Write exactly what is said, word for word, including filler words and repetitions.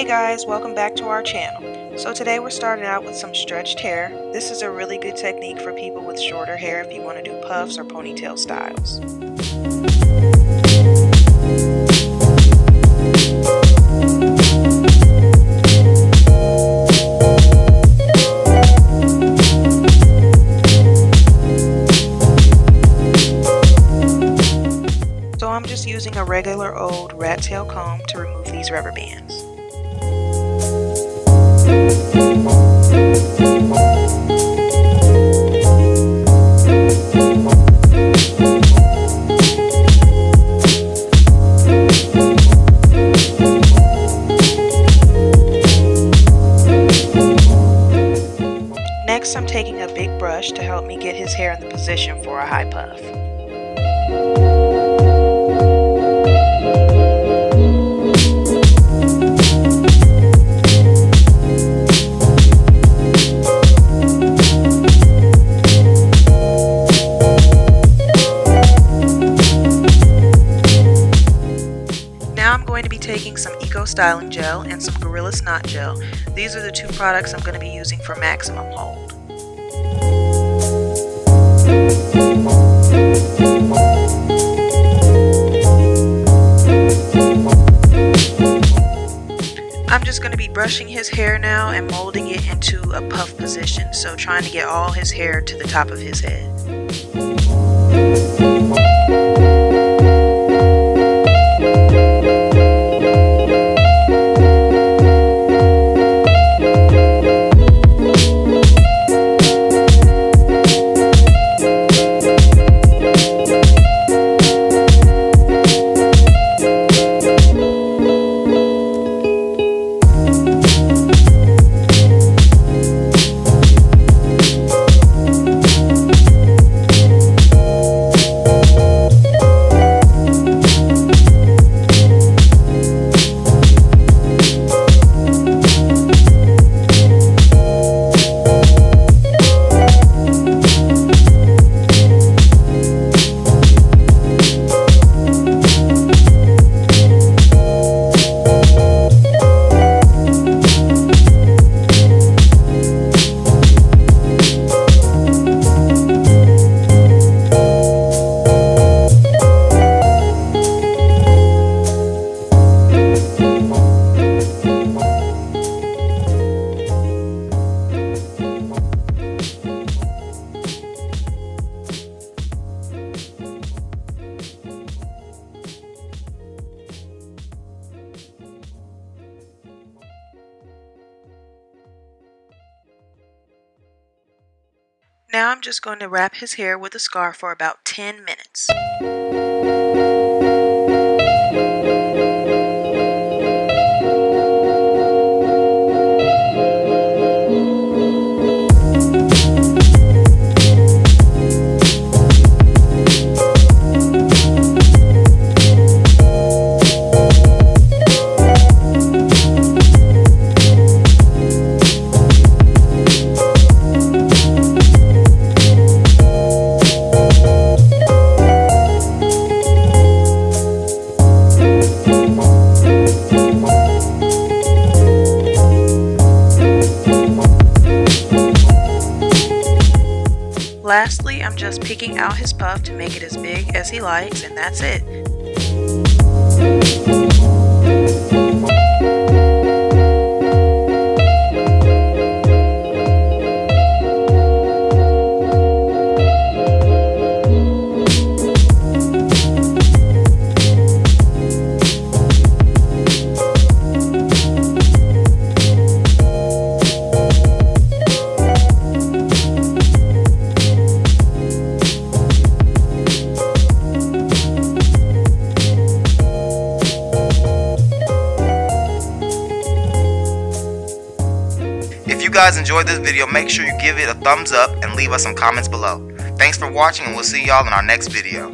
Hey guys, welcome back to our channel. So today we're starting out with some stretched hair. This is a really good technique for people with shorter hair if you want to do puffs or ponytail styles. So I'm just using a regular old rat tail comb to remove these rubber bands. Next, I'm taking a big brush to help me get his hair in the position for a high puff. Now I'm going to be taking some Eco Styling Gel and some Gorilla Snot Gel. These are the two products I'm going to be using for maximum hold. I'm just going to be brushing his hair now and molding it into a puff position, so trying to get all his hair to the top of his head. Now I'm just going to wrap his hair with a scarf for about ten minutes. Lastly, I'm just picking out his puff to make it as big as he likes, and that's it. If you guys enjoyed this video, make sure you give it a thumbs up and leave us some comments below. Thanks for watching, and we'll see y'all in our next video.